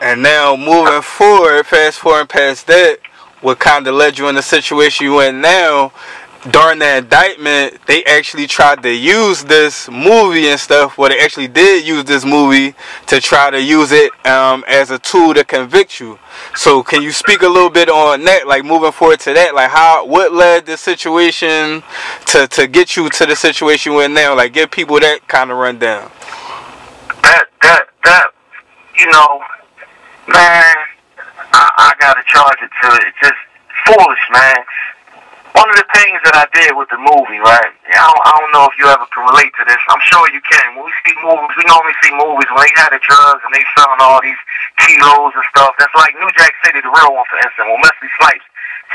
And now moving forward, fast forward past that, what kind of led you in the situation you in now, during the indictment, they actually tried to use this movie and stuff, well, they actually did use this movie to try to use it as a tool to convict you. So can you speak a little bit on that, like moving forward to that, like how, what led this situation to get you to the situation we're in now? Like give people that kind of rundown. That, you know, man, I gotta charge it to it. It's just foolish, man. One of the things that I did with the movie, right? I don't know if you ever can relate to this. I'm sure you can. When we see movies, we normally see movies when they had the drugs and they selling all these kilos and stuff. That's like New Jack City, the real one, for instance, when Wesley Snipes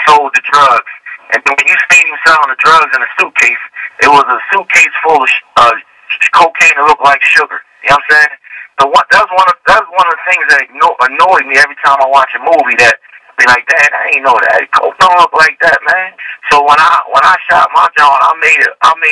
sold the drugs. And when you see him selling the drugs in a suitcase, it was a suitcase full of cocaine that looked like sugar. You know what I'm saying? So what, that's one of the things that annoyed me every time I watch a movie that. Like that, I ain't know that. Coke don't look like that, man. So when I shot my joint, I made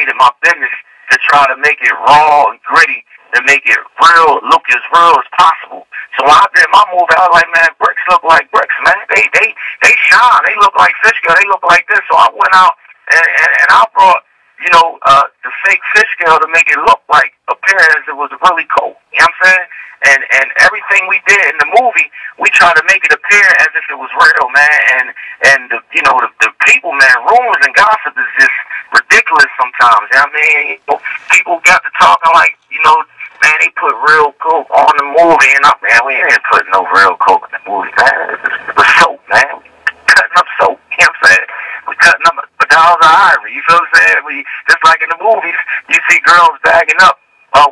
it my business to try to make it raw and gritty, to make it real, look as real as possible. So when I did my movie, I was like, man, bricks look like bricks, man. They shine. They look like Fishkill. They look like this. So I went out and I brought, you know, the fake Fishkill to make it look like a pair as it was really cold. You know what I'm saying? And everything we did in the movie, we tried to make it appear as if it was real, man. And the, you know, the people, man, rumors and gossip is just ridiculous sometimes. I mean, you know, people got to talking like, you know, man, they put real coke on the movie, and man, we ain't put no real coke in the movie, man. It was soap, man. Cutting up soap, you know what I'm saying? We're cutting up dolls of ivory, you feel what I'm saying? We just like in the movies, you see girls bagging up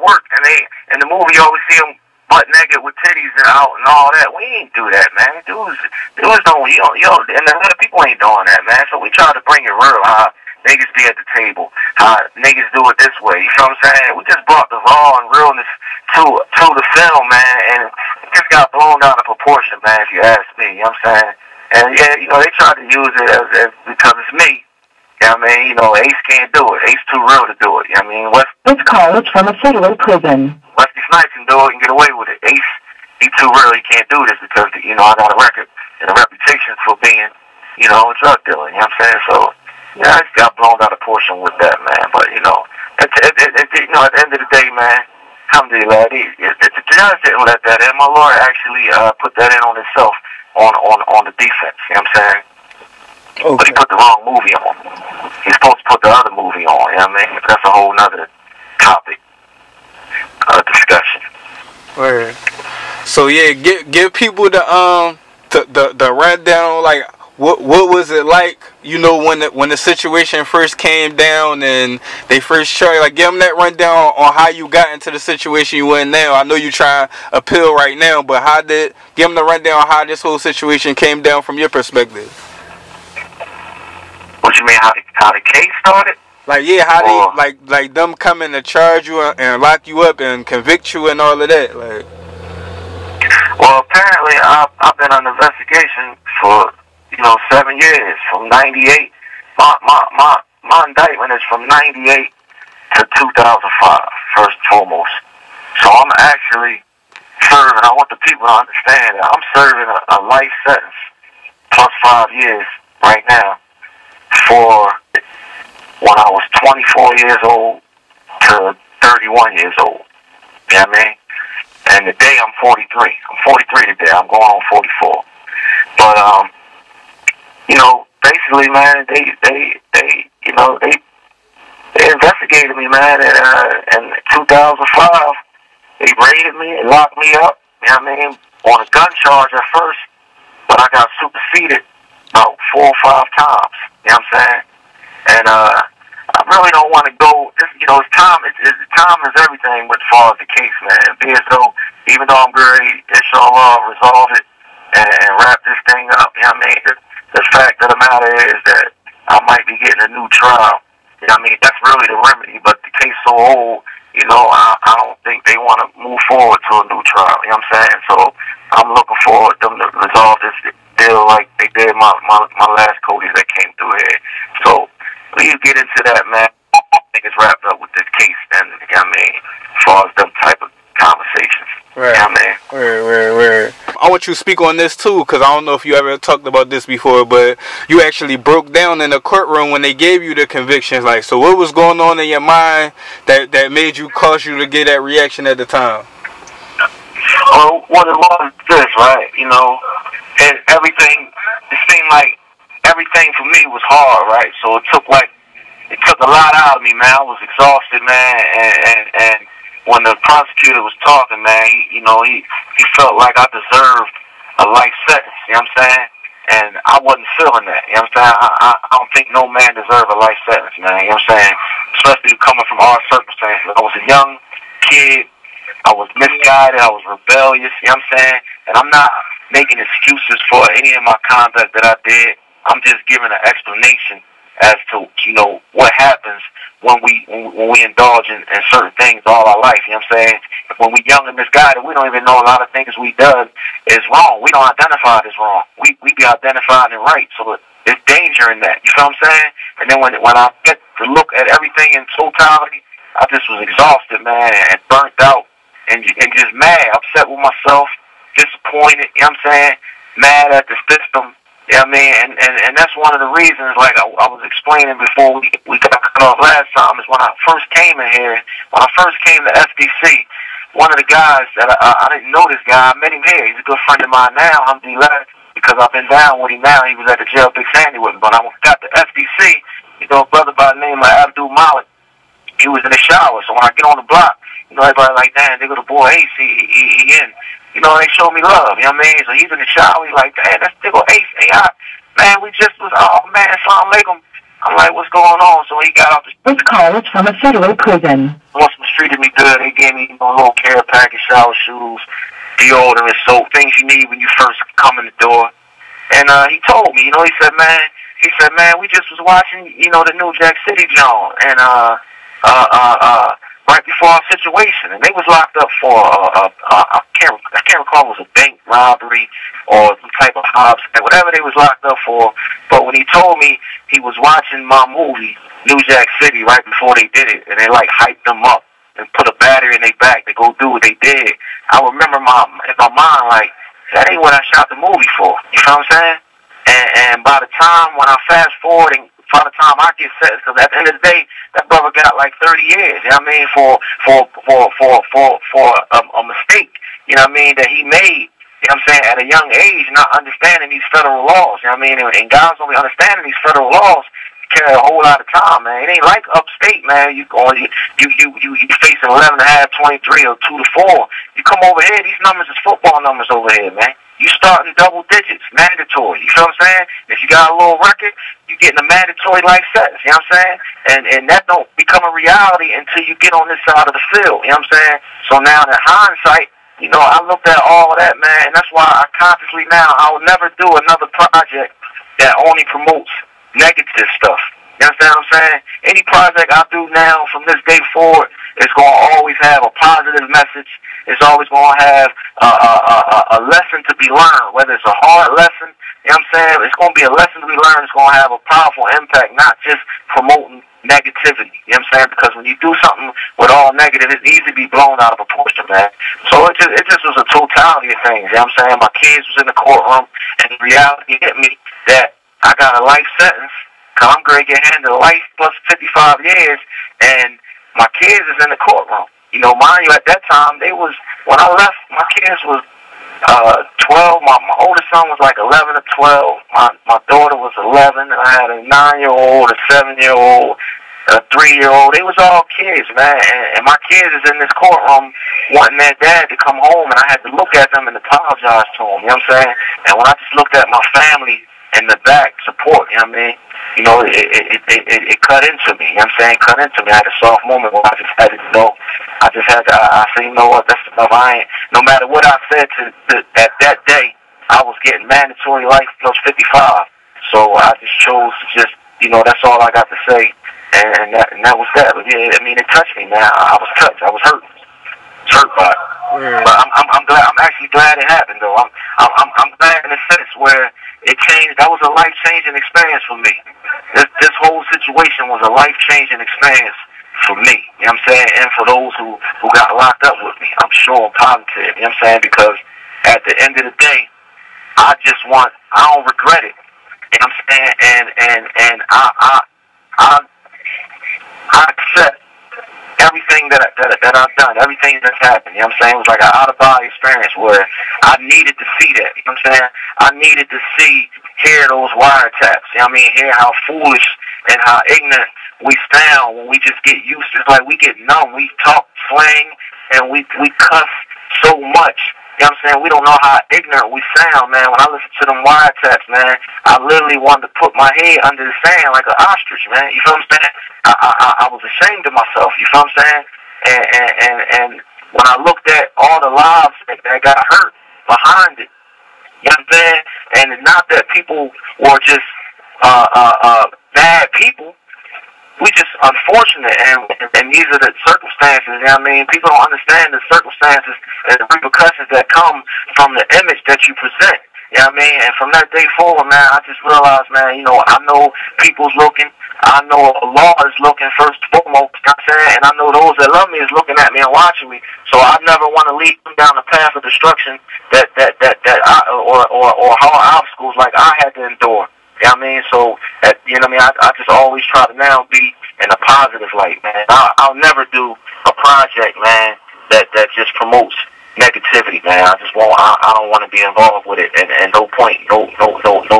work, and they in the movie you always see them butt naked with titties and out and all that. We ain't do that, man. Dudes don't, yo, and the other people ain't doing that, man. So we try to bring it real, how niggas be at the table, how niggas do it this way. You know what I'm saying? We just brought the raw and realness to the film, man, and it just got blown out of proportion, man, if you ask me. You know what I'm saying? And yeah, you know, they tried to use it as because it's me. You know what I mean? You know, Ace can't do it. Ace too real to do it. You know what I mean? This call is from a federal prison. Wesley Snipes can do it and get away with it. Ace, he too real, he can't do this because, you know, I got a record and a reputation for being, you know, a drug dealer. You know what I'm saying? So, yeah, I just got blown out of portion with that, man. But, you know, at the end of the day, man, alhamdulillah, the judge didn't let that in. My lawyer actually put that in on himself on the defense. You know what I'm saying? Okay. But he put the wrong movie on. He's supposed to put the other movie on, you know what I mean? That's a whole nother topic discussion. Word. So yeah, give people the rundown, like what was it like, you know, when the situation first came down and they first tried, like give them that rundown on how you got into the situation you were in now. I know you trying to appeal right now, but give them the rundown on how this whole situation came down from your perspective. What you mean, how the case started? Like, yeah, how they, like them coming to charge you and lock you up and convict you and all of that, like. Well, apparently, I've been under investigation for, you know, 7 years, from 98. My indictment is from 98 to 2005, first and foremost. So I'm actually serving, I want the people to understand that I'm serving a life sentence plus 5 years right now. For when I was 24 years old to 31 years old. You know what I mean? And today I'm 43. I'm 43 today. I'm going on 44. But, you know, basically, man, they investigated me, man. And in 2005, they raided me and locked me up. You know what I mean? On a gun charge at first, but I got superseded about 4 or 5 times. You know what I'm saying? And I really don't want to go. You know, time is everything with as far as the case, man. Being so, even though I'm great, inshallah, resolve it and wrap this thing up. You know what I mean? The fact of the matter is that I might be getting a new trial. You know what I mean? That's really the remedy. But the case so old, you know, I don't think they want to move forward to a new trial. You know what I'm saying? So I'm looking forward to them to resolve this deal like they did my last Cody's that came through here. So please get into that, man. I think it's wrapped up with this case, and you know what I mean, as far as them type of conversations. Right. You know what I mean? Right. I want you to speak on this too, because I don't know if you ever talked about this before, but you actually broke down in the courtroom when they gave you the convictions. Like, so what was going on in your mind that made you, cause you to get that reaction at the time? Well, what it was this, right? You know, and everything, it seemed like everything for me was hard, right? So it took a lot out of me, man. I was exhausted, man, and when the prosecutor was talking, man, he felt like I deserved a life sentence, you know what I'm saying? And I wasn't feeling that, you know what I'm saying? I don't think no man deserves a life sentence, man, you know what I'm saying? Especially coming from our circumstances. I was a young kid. I was misguided. I was rebellious, you know what I'm saying? And I'm not making excuses for any of my conduct that I did. I'm just giving an explanation as to, you know, what happens when we indulge in certain things all our life, you know what I'm saying? When we're young and misguided, we don't even know a lot of things we done is wrong. We don't identify it as wrong. We be identified and right, so there's danger in that, you know what I'm saying? And then when I get to look at everything in totality, I just was exhausted, man, and burnt out, and just mad, upset with myself, disappointed, you know what I'm saying? Mad at the system. Yeah, I mean, and that's one of the reasons, like I was explaining before we got cut off last time, is when I first came in here, when I first came to FDC, one of the guys that I didn't know this guy, I met him here, he's a good friend of mine now, alhamdulillah, because I've been down with him now, he was at the jail, Big Sandy with me, but I got to FDC, you know, a brother by the name of Abdul Malik, he was in the shower, so when I get on the block, you know, everybody like, damn, they go to boy Ace, he in. You know, they show me love, you know what I mean? So he's in the shower, he's like, man, that's Diggle Ace, AI. Man, we just was, oh, man, Salam Alaikum. I'm like, what's going on? So he got out the street. This call is from a federal prison. Once they treated me good, they gave me, you know, a little care package, shower shoes, deodorant, soap, things you need when you first come in the door. And he told me, you know, he said, man, we just was watching, you know, the New Jack City John, and right before our situation, and they was locked up for I can't recall if it was a bank robbery or some type of Hobbs, whatever they was locked up for. But when he told me he was watching my movie New Jack City right before they did it, and they like hyped them up and put a battery in their back to go do what they did, I remember in my mind like that ain't what I shot the movie for. You know what I'm saying? And by the time when I fast forward and by the time I get sentenced, because at the end of the day, that brother got like 30 years. You know what I mean? For a mistake. You know what I mean? That he made. You know what I'm saying? At a young age, not understanding these federal laws. You know what I mean? And God's only understanding these federal laws carry a whole lot of time, man. It ain't like upstate, man. You face 11.5, 23, or 2 to 4. You come over here, these numbers is football numbers over here, man. You starting double digits, mandatory. You feel what I'm saying? If you got a little record, you getting a mandatory life sentence. You know what I'm saying? And that don't become a reality until you get on this side of the field. You know what I'm saying? So now in hindsight, you know, I looked at all of that, man, and that's why I consciously now I will never do another project that only promotes negative stuff. You understand what I'm saying? Any project I do now from this day forward is going to always have a positive message. It's always going to have a lesson to be learned, whether it's a hard lesson. You know what I'm saying? It's going to be a lesson to be learned. It's going to have a powerful impact, not just promoting negativity. You know what I'm saying? Because when you do something with all negative, it's easy to be blown out of proportion, man. So it just was a totality of things. You know what I'm saying? My kids was in the courtroom, and reality hit me that I got a life sentence. I'm going to get handed life plus 55 years, and my kids is in the courtroom. You know, mind you, at that time, when I left, my kids was 12. My oldest son was like 11 or 12. My daughter was 11, and I had a 9-year-old, a 7-year-old, a 3-year-old. They was all kids, man, and my kids is in this courtroom wanting their dad to come home, and I had to look at them and apologize to them, you know what I'm saying? And when I just looked at my family in the back, support, you know what I mean? You know, it cut into me, you know what I'm saying? It cut into me. I had a soft moment where I just had to go. I said, you know what, that's enough. No matter what I said at that day, I was getting mandatory life plus 55. So I just chose to just, you know, that's all I got to say. And that was that. But yeah, I mean, it touched me, man. I was touched. I was hurt. I was hurt by it. Yeah. But I'm glad. I'm actually glad it happened, though. I'm glad in a sense where it changed. That was a life changing experience for me. This whole situation was a life changing experience for me. You know what I'm saying? And for those who got locked up with me, I'm sure I'm positive. You know what I'm saying? Because at the end of the day, I just want, I don't regret it. You know what I'm saying? And I accept everything that I've done, everything that's happened. You know what I'm saying? It was like an out-of-body experience where I needed to see that. You know what I'm saying? I needed to see, hear those wiretaps. You know what I mean? Hear how foolish and how ignorant we sound when we just get used to it. It's like we get numb. We talk slang and we cuss so much. You know what I'm saying? We don't know how ignorant we sound, man. When I listen to them wiretaps, man, I literally wanted to put my head under the sand like an ostrich, man. You feel what I'm saying? I was ashamed of myself. You feel what I'm saying? And when I looked at all the lives that got hurt behind it, you know what I'm saying? And not that people were just bad people. We just unfortunate, and these are the circumstances, you know what I mean? People don't understand the circumstances and the repercussions that come from the image that you present, you know what I mean? And from that day forward, man, I just realized, man, you know, I know people's looking, I know law is looking first and foremost, you know what I'm saying? And I know those that love me is looking at me and watching me, so I never want to lead them down the path of destruction or hard obstacles like I had to endure. You know what I mean? So, you know what I mean? I just always try to now be in a positive light, man. I'll never do a project, man, that just promotes negativity, man. I just won't. I don't want to be involved with it, and no point, no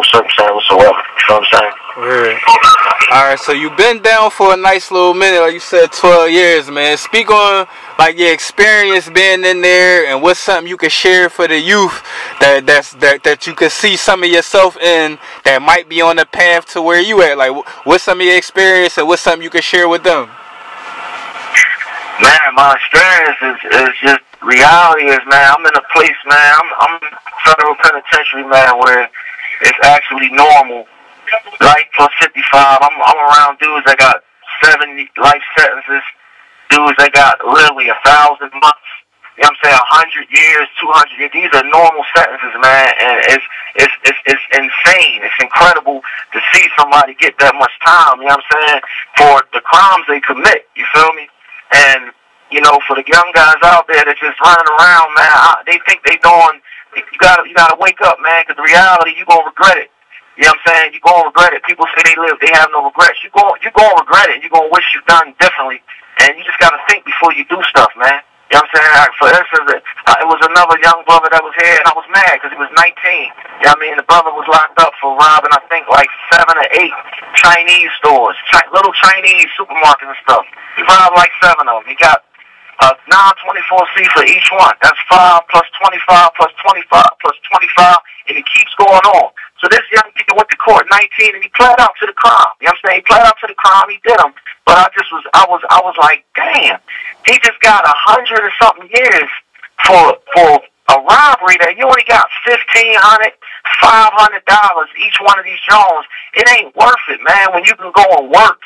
circumstance whatsoever. You know what I'm saying? Weird. All right. So you've been down for a nice little minute, like you said, 12 years, man. Speak on like your experience being in there, and what's something you could share for the youth that you could see some of yourself in that might be on the path to where you at. Like, what's some of your experience, and what's something you could share with them? Man, my experience is just. Reality is, man, I'm in a place, man, I'm in federal penitentiary, man, where it's actually normal. Life plus 55, I'm around dudes that got 70 life sentences, dudes that got literally 1,000 months, you know what I'm saying, 100 years, 200 years, these are normal sentences, man, and it's insane, it's incredible to see somebody get that much time, you know what I'm saying, for the crimes they commit, you feel me, and you know, for the young guys out there that's just running around, man, they think they doing, you gotta wake up, man, because the reality, you're going to regret it. You know what I'm saying? You're going to regret it. People say they have no regrets. You're going to regret it. You're going to wish you'd done differently. And you just got to think before you do stuff, man. You know what I'm saying? Like, for instance, it was another young brother that was here, and I was mad because he was 19. You know what I mean? The brother was locked up for robbing, I think, like 7 or 8 Chinese stores, little Chinese supermarkets and stuff. He robbed like 7 of them. He got 924C for each one. That's 5 plus 25 plus 25 plus 25, and it keeps going on. So this young kid went to court 19, and he pled out to the crime. You know what I'm saying? He pled out to the crime. He did them. But I was like, damn, he just got 100 or something years for a robbery that you only got $1,500, $500 each one of these Jones. It ain't worth it, man. When you can go and work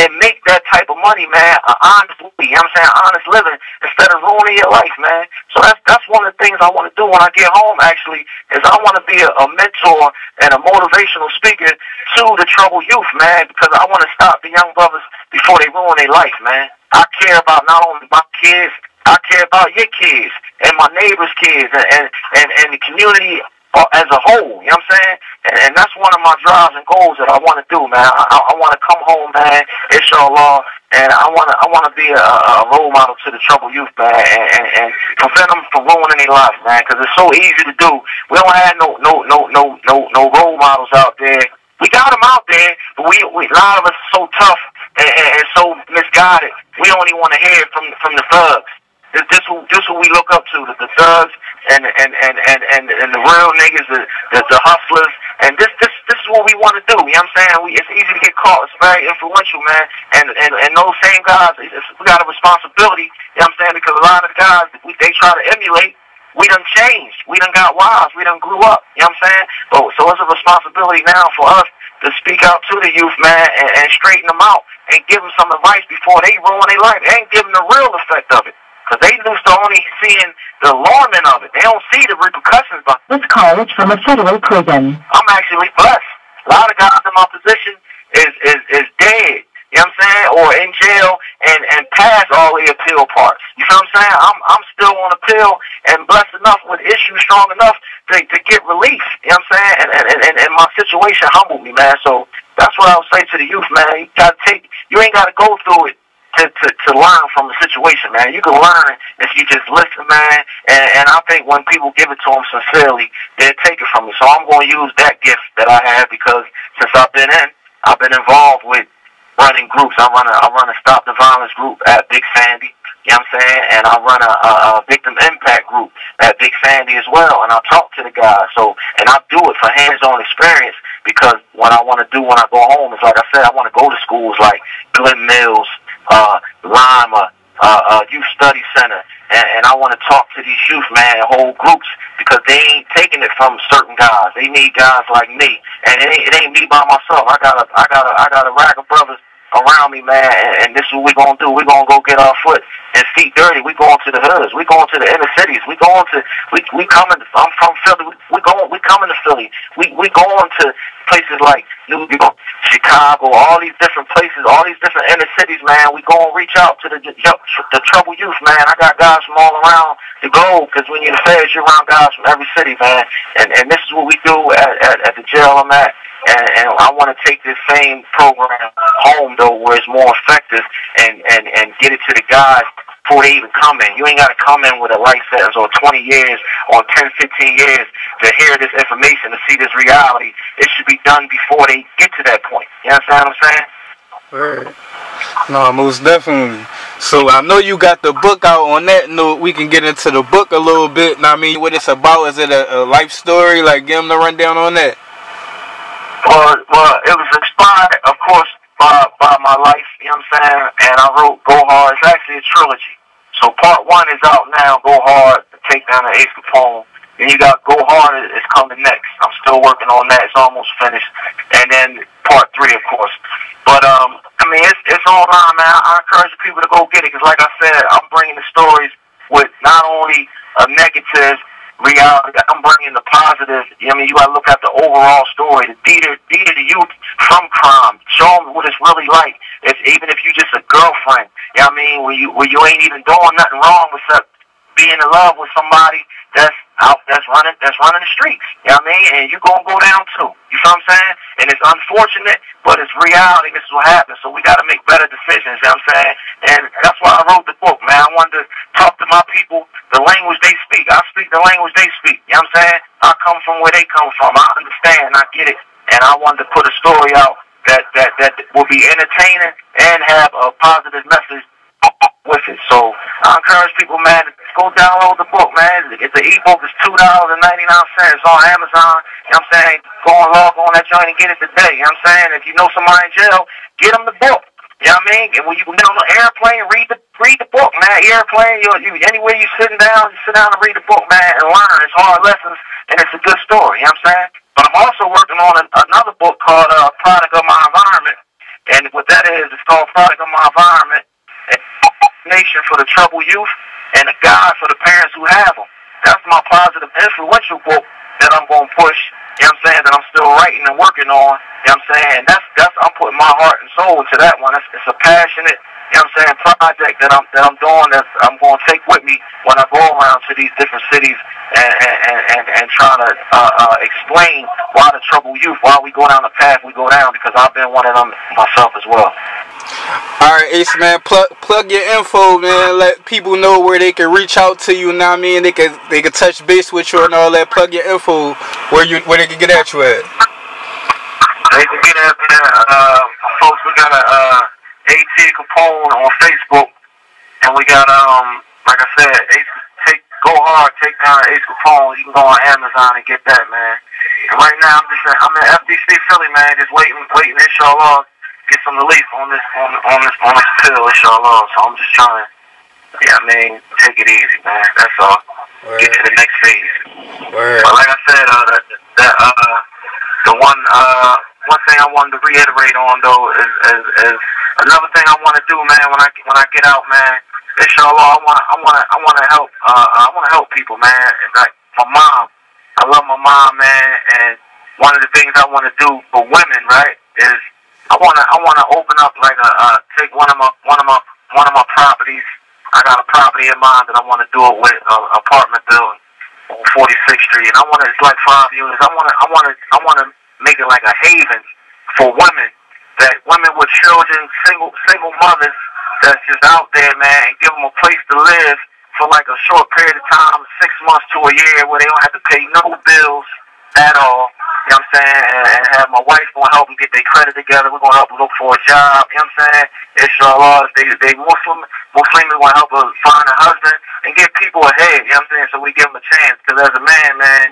and make that type of money, man, honestly, you know what I'm saying, honest living, instead of ruining your life, man. So that's one of the things I want to do when I get home, actually, is I want to be a mentor and a motivational speaker to the troubled youth, man, because I want to stop the young brothers before they ruin their life, man. I care about not only my kids, I care about your kids and my neighbor's kids and the community as a whole, you know what I'm saying? And that's one of my drives and goals that I want to do, man. I want to come home, man, inshallah, and I want to be a role model to the troubled youth, man, and prevent them from ruining their lives, man, because it's so easy to do. We don't have no role models out there. We got them out there, but we a lot of us are so tough and so misguided. We only want to hear from the thugs. This who we look up to, the thugs and the real niggas, the hustlers, and this is what we want to do. You know what I'm saying? It's easy to get caught. It's very influential, man. And those same guys, we got a responsibility. You know what I'm saying? Because a lot of the guys they try to emulate. We done changed. We done got wise. We done grew up. You know what I'm saying? So it's a responsibility now for us to speak out to the youth, man, and straighten them out and give them some advice before they ruin their life. They ain't giving the real effect of it. Because they used to only seeing the alarming of it. They don't see the repercussions. But this call is from a federal prison. I'm actually blessed. A lot of guys in my position is dead. You know what I'm saying? Or in jail and past all the appeal parts. You feel what I'm saying? I'm still on appeal and blessed enough with issues strong enough to get relief. You know what I'm saying? And my situation humbled me, man. So that's what I would say to the youth, man. You gotta you ain't gotta go through it to learn from the situation, man. You can learn if you just listen, man. And I think when people give it to them sincerely, they'll take it from you. So I'm going to use that gift that I have, because since I've been involved with running groups. I run a Stop the Violence group at Big Sandy. You know what I'm saying? And I run a victim impact group at Big Sandy as well. And I talk to the guys. So, and I do it for hands-on experience, because what I want to do when I go home is, like I said, I want to go to schools like Glenn Mills, Lima, Youth Study Center, and I want to talk to these youth, man, whole groups, because they ain't taking it from certain guys. They need guys like me, and it ain't me by myself. I got a rack of brothers around me, man, and this is what we're going to do. We're going to go get our foot and feet dirty. We're going to the hoods. We're going to the inner cities. We're going to, we coming, I'm from Philly. We coming to Philly. We going to places like New York, Chicago, all these different places, all these different inner cities, man. We going to reach out to the troubled youth, man. I got guys from all around the globe, because when you're in the feds, you're around guys from every city, man. And this is what we do at the jail I'm at. And I want to take this same program home, though, where it's more effective, and get it to the guys before they even come in. You ain't got to come in with a life sentence or 20 years or 10, 15 years to hear this information, to see this reality. It should be done before they get to that point. You understand what I'm saying? Right. No, most definitely. So I know you got the book out. On that note, we can get into the book a little bit. And I mean, what it's about, is it a life story? Like, give them the rundown on that. Well, it was inspired, of course, by my life, you know what I'm saying? And I wrote Go Hard. It's actually a trilogy. So part one is out now, Go Hard, the takedown of Ace Capone. Then you got Go Hard is coming next. I'm still working on that. It's almost finished. And then part three, of course. But, I mean, it's online, man. I encourage people to go get it, because like I said, I'm bringing the stories with not only a negative reality, I'm bringing the positive. I mean, you got to look at the overall story, the theater to youth from crime. Show them what it's really like. It's, even if you just a girlfriend, you know what I mean, where you ain't even doing nothing wrong except being in love with somebody that's out, that's running the streets. You know what I mean? And you're gonna go down too. You feel what I'm saying? And it's unfortunate, but it's reality. This is what happens. So we gotta make better decisions. You know what I'm saying? And that's why I wrote the book, man. I wanted to talk to my people the language they speak. I speak the language they speak. You know what I'm saying? I come from where they come from. I understand. I get it. And I wanted to put a story out that will be entertaining and have a positive message with it. So I encourage people, man, to go download the book, man. It's an ebook. It's $2.99. It's on Amazon. You know what I'm saying? Go and log on that joint and get it today. You know what I'm saying? If you know somebody in jail, get them the book. You know what I mean? And when you get on the airplane, read the book, man. Airplane, you anywhere you sitting down, you sit down and read the book, man, and learn. It's hard lessons, and it's a good story. You know what I'm saying? But I'm also working on another book called Product of My Environment. And what that is, it's called Product of My Environment, Nation for the Troubled Youth, and a guide for the parents who have them. That's my positive, influential book that I'm going to push, you know what I'm saying, that I'm still writing and working on, you know what I'm saying, and that's I'm putting my heart and soul into that one. It's a passionate, you know what I'm saying, project that I'm doing, that I'm going to take with me when I go around to these different cities and trying to explain why the troubled youth, why we go down the path we go down, because I've been one of them myself as well. All right, Ace, man, plug your info, man. Let people know where they can reach out to you. You know what I mean? They can touch base with you and all that. Plug your info where they can get at you at. They can get at me, folks. We got Ace Capone on Facebook, and we got like I said, Go Hard, take down Ace Capone. You can go on Amazon and get that, man. And right now I'm in FDC Philly, man, just waiting, inshallah. Get some relief on this pill, inshallah. So I'm just trying to, yeah, I mean, take it easy, man. That's all. Word. Get to the next phase. Word. But like I said, the one thing I wanted to reiterate on though is another thing I want to do, man. When I get out, man, inshallah, I want to help people, man. And like my mom, I love my mom, man. And one of the things I want to do for women, right, is I wanna open up, like take one of my properties I got a property in mind that I want to do it with, an apartment building on 46th Street, and I want to, it's like 5 units. I want to make it like a haven for women, that women with children, single mothers that's just out there, man, and give them a place to live for like a short period of time, 6 months to a year, where they don't have to pay no bills at all. You know what I'm saying? And have my wife going to help them get their credit together. We're going to help them look for a job. You know what I'm saying? Inshallah, if they Muslim is going to help us find a husband and get people ahead. You know what I'm saying? So we give them a chance. Because as a man,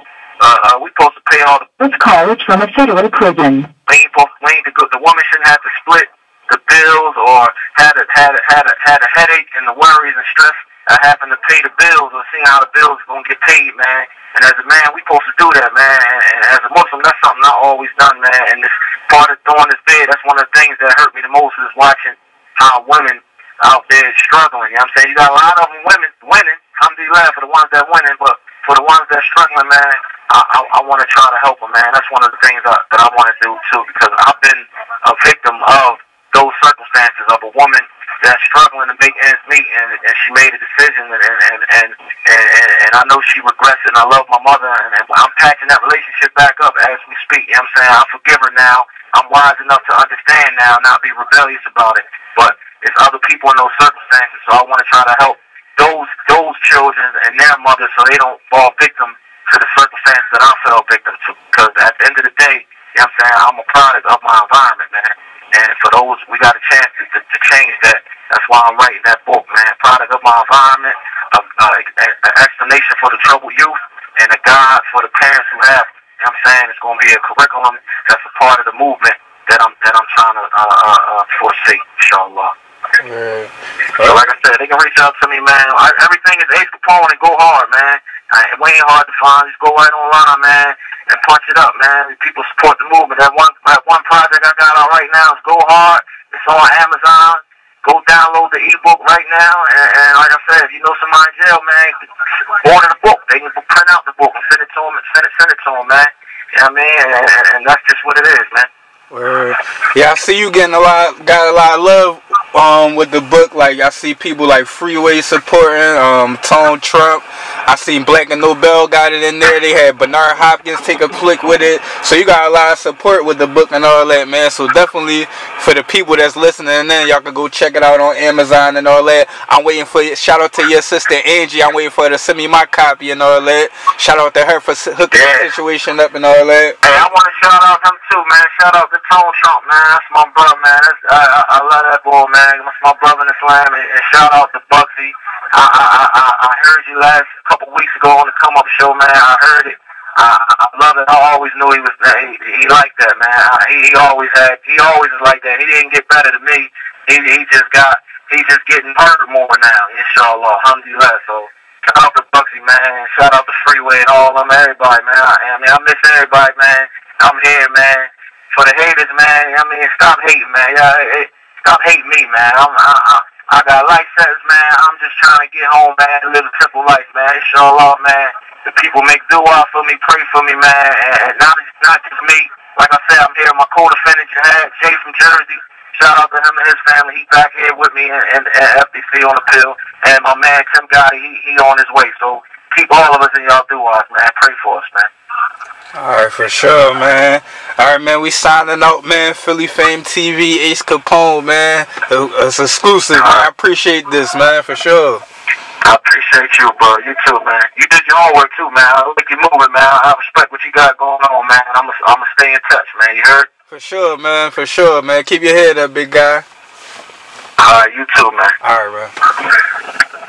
we supposed to pay all the... This call is from a federal prison. The woman shouldn't have to split the bills or had a headache and the worries and stress of having to pay the bills or seeing how the bills are going to get paid, man. And as a man, we supposed to do that, man. And as a Muslim, that's something I've always done, man. And this part of throwing this bed, that's one of the things that hurt me the most, is watching how women out there struggling. You know what I'm saying? You got a lot of them women winning. Alhamdulillah for the ones that winning, but for the ones that struggling, man, I want to try to help them, man. That's one of the things that I want to do, too, because I've been a victim of those circumstances of a woman that's struggling to make ends meet, and she made a decision, and I know she regrets it, and I love my mother, and I'm patching that relationship back up as we speak. You know what I'm saying? I forgive her now. I'm wise enough to understand now, not be rebellious about it. But it's other people in those circumstances, so I want to try to help those children and their mothers so they don't fall victim to the circumstances that I fell victim to. Because at the end of the day, you know what I'm saying, I'm a product of my environment, man. And for those, we got a chance to change that. That's why I'm writing that book, man. Product of my environment, an explanation for the troubled youth, and a guide for the parents who have. You know what I'm saying? It's going to be a curriculum that's a part of the movement that I'm trying to foresee, inshallah. Yeah. So like I said, they can reach out to me, man. Everything is Ace Capone and Go Hard, man. It ain't hard to find. Just go right online, man, and punch it up, man. People support the movement. That one project I got out right now is Go Hard. It's on Amazon. Go download the ebook right now. And like I said, if you know somebody in jail, man, order the book. They can print out the book and send it to them. Send it to them, man. You know what I mean? And that's just what it is, man. Yeah, I see you getting got a lot of love with the book. Like, I see people like Freeway supporting, Tone Trump. I seen Black and Nobel got it in there. They had Bernard Hopkins take a click with it. So you got a lot of support with the book and all that, man. So definitely for the people that's listening in, y'all can go check it out on Amazon and all that. I'm waiting for you. Shout out to your sister Angie. I'm waiting for her to send me my copy and all that. Shout out to her for hooking the situation up and all that. Hey, I want to shout out him too, man. Shout out to Tone Trump, man. That's my brother, man. I love that boy, man. That's my brother in Islam. And shout out to Bugsy. I heard you a couple weeks ago on the Come Up Show, man. I heard it. I love it. I always knew he was he liked that, man. He always was like that. He didn't get better than me. He's just getting hurt more now, inshallah. Alhamdulillah. So shout out to Bugsy, man. Shout out to Freeway and all them, everybody, man. I miss everybody, man. I'm here, man. For the haters, man, stop hating, man. Yeah, stop hating me, man. I got life sentence, man. I'm just trying to get home, man, and live a simple life, man. Inshallah, man. The people make dua for me, pray for me, man. And not just me. Like I said, I'm here with my co-defendant, Jay from Jersey. Shout out to him and his family. He's back here with me and FDC on the pill. And my man, Tim Gotti, he on his way. So keep all of us in y'all duas, man. Pray for us, man. Alright, for sure, man. Alright, man, we signing out, man. Philly Fame TV, Ace Capone, man. It's exclusive, man. I appreciate this, man, for sure. I appreciate you, bro. You too, man. You did your homework, too, man. I like you moving, man. I respect what you got going on, man. I'm gonna stay in touch, man. You heard? For sure, man. For sure, man. Keep your head up, big guy. Alright, you too, man. Alright, bro.